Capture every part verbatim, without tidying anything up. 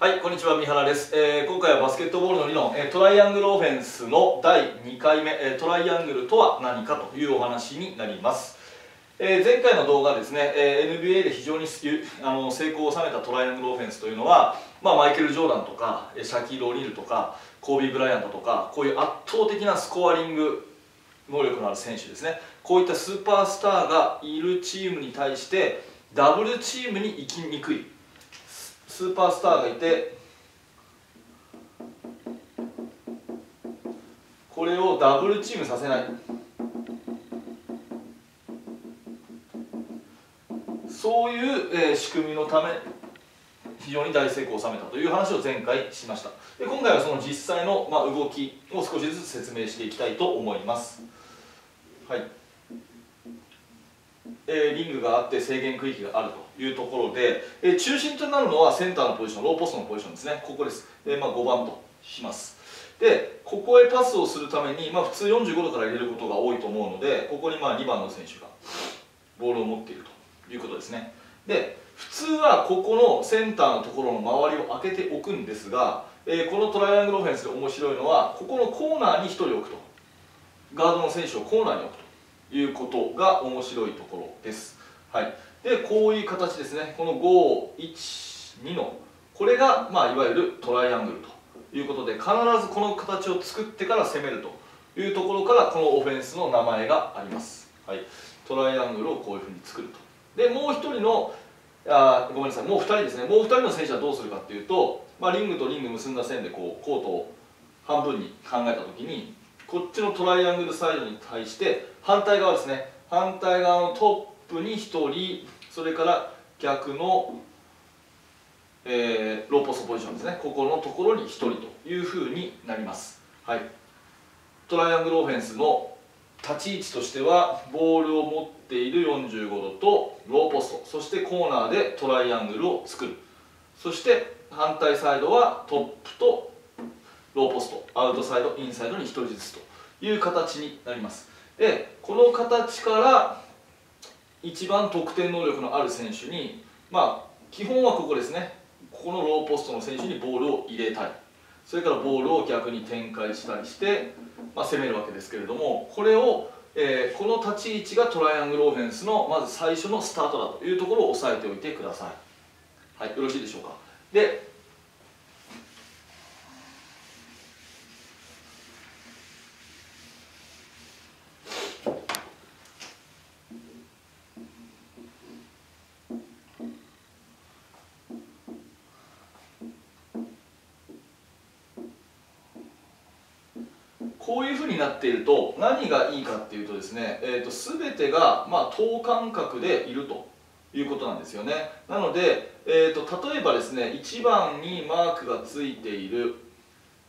はい、こんにちは、三原です、えー、今回はバスケットボールの理論、えー、トライアングルオフェンスのだいにかいめ、えー、トライアングルとは何かというお話になります、えー、前回の動画ですね、えー、エヌビーエー で非常にあの成功を収めたトライアングルオフェンスというのは、まあ、マイケル・ジョーダンとかシャキール・オニールとかコービー・ブライアントとか、こういう圧倒的なスコアリング能力のある選手ですね、こういったスーパースターがいるチームに対してダブルチームに行きにくい、スーパースターがいてこれをダブルチームさせない、そういう、えー、仕組みのため非常に大成功を収めたという話を前回しました。で、今回はその実際の、まあ、動きを少しずつ説明していきたいと思います、はい。えー、リングがあって制限区域があるというところで、えー、中心となるのはセンターのポジション、ローポストのポジションですね、ここです、えーまあ、ごばんとします。で、ここへパスをするために、まあ、普通よんじゅうごどから入れることが多いと思うので、ここにまあにばんの選手がボールを持っているということですね。で、普通はここのセンターのところの周りを空けておくんですが、えー、このトライアングルオフェンスで面白いのは、ここのコーナーにひとり置くと、ガードの選手をコーナーに置くということが面白いところです、はい。で、こういう形ですね、このご、いち、にのこれが、まあ、いわゆるトライアングルということで、必ずこの形を作ってから攻めるというところから、このオフェンスの名前があります、はい。トライアングルをこういうふうに作ると。で、もうひとりのあごめんなさいもうふたりですね、もうふたりの選手はどうするかというと、まあ、リングとリング結んだ線でこうコートを半分に考えたときに、こっちのトライアングルサイドに対して反対側ですね、反対側のトップにひとり、それから逆の、えー、ローポストポジションですね、ここのところにひとりというふうになります、はい。トライアングルオフェンスの立ち位置としては、ボールを持っているよんじゅうごどとローポスト、そしてコーナーでトライアングルを作る、そして反対サイドはトップとローポスト、アウトサイド、インサイドにひとりずつという形になります。で、この形から一番得点能力のある選手に、まあ基本はここですね、ここのローポストの選手にボールを入れたい、それからボールを逆に展開したりして、まあ、攻めるわけですけれども、これを、えー、この立ち位置がトライアングルオフェンスのまず最初のスタートだというところを押さえておいてください、はい、よろしいでしょうか。で、こういうふうになっていると何がいいかっていうとですね、えーと、全てがまあ等間隔でいるということなんですよね。なので、えーと、例えばですね、いちばんにマークがついている、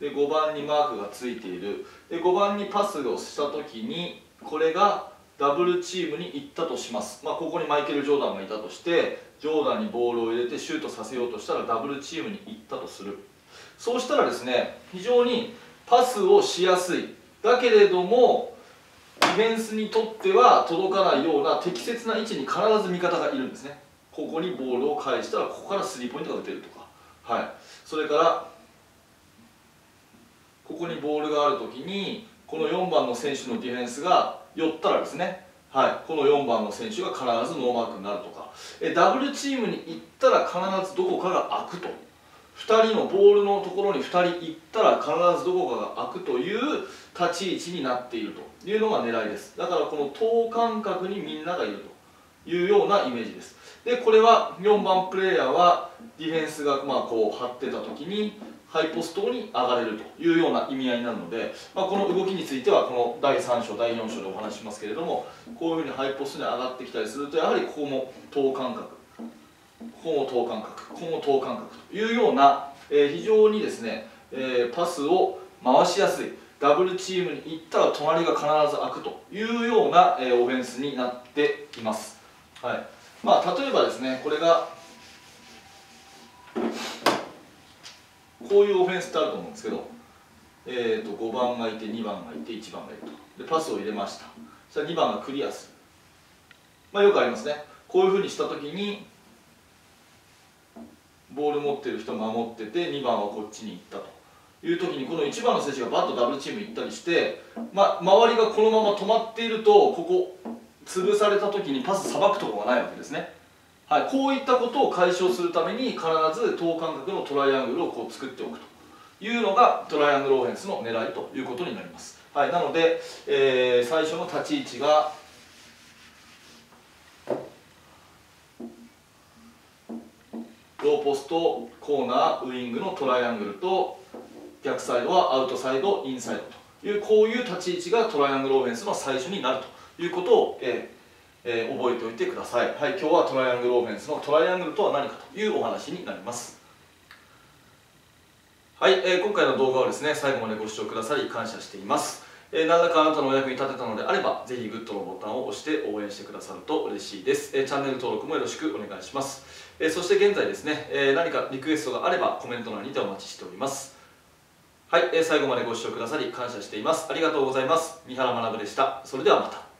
でごばんにマークがついている、でごばんにパスをした時にこれがダブルチームに行ったとします、まあ、ここにマイケル・ジョーダンがいたとして、ジョーダンにボールを入れてシュートさせようとしたらダブルチームに行ったとする。そうしたらですね、非常にパスをしやすい、だけれどもディフェンスにとっては届かないような適切な位置に必ず味方がいるんですね。ここにボールを返したらここからスリーポイントが打てるとか、はい、それからここにボールがあるときにこのよんばんの選手のディフェンスが寄ったらですね、はい、このよんばんの選手が必ずノーマークになるとか、えダブルチームに行ったら必ずどこかが空くと、ふたりのボールのところにふたり行ったら必ずどこかが空くという立ち位置になっているというのが狙いです。だからこの等間隔にみんながいるというようなイメージです。で、これはよんばんプレーヤーはディフェンスがまあこう張ってた時にハイポストに上がれるというような意味合いになるので、まあ、この動きについてはこのだいさん章だいよん章でお話しますけれども、こういうふうにハイポストに上がってきたりすると、やはりここも等間隔、ここも等間隔、ここも等間隔というような、えー、非常にですね、えー、パスを回しやすい、ダブルチームに行ったら隣が必ず空くというような、えー、オフェンスになっています、はい。まあ、例えばですね、これがこういうオフェンスってあると思うんですけど、えー、とごばんがいてにばんがいていちばんがいると、でパスを入れました、そしたらにばんがクリアする、まあ、よくありますね、こういうふうにしたときにボール持ってる人守っててにばんはこっちに行ったという時に、このいちばんの選手がバッとダブルチーム行ったりして、ま、周りがこのまま止まっているとここ潰された時にパスさばくとこがないわけですね。はい、こういったことを解消するために必ず等間隔のトライアングルをこう作っておくというのがトライアングルオフェンスの狙いということになります。はい、なので、えー、最初の立ち位置がローポスト、コーナー、ウイングのトライアングルと、逆サイドはアウトサイド、インサイドという、こういう立ち位置がトライアングルオフェンスの最初になるということを、えーえー、覚えておいてください。はい、今日はトライアングルオフェンスのトライアングルとは何かというお話になります。はい、えー、今回の動画をですね、最後までご視聴くださり感謝しています。えー、何らかあなたのお役に立てたのであれば、ぜひグッドのボタンを押して応援してくださると嬉しいです。えー、チャンネル登録もよろしくお願いします。えー、そして現在ですね、えー、何かリクエストがあればコメント欄にてお待ちしております。はい、えー、最後までご視聴くださり感謝しています。ありがとうございます。三原学でした。それではまた。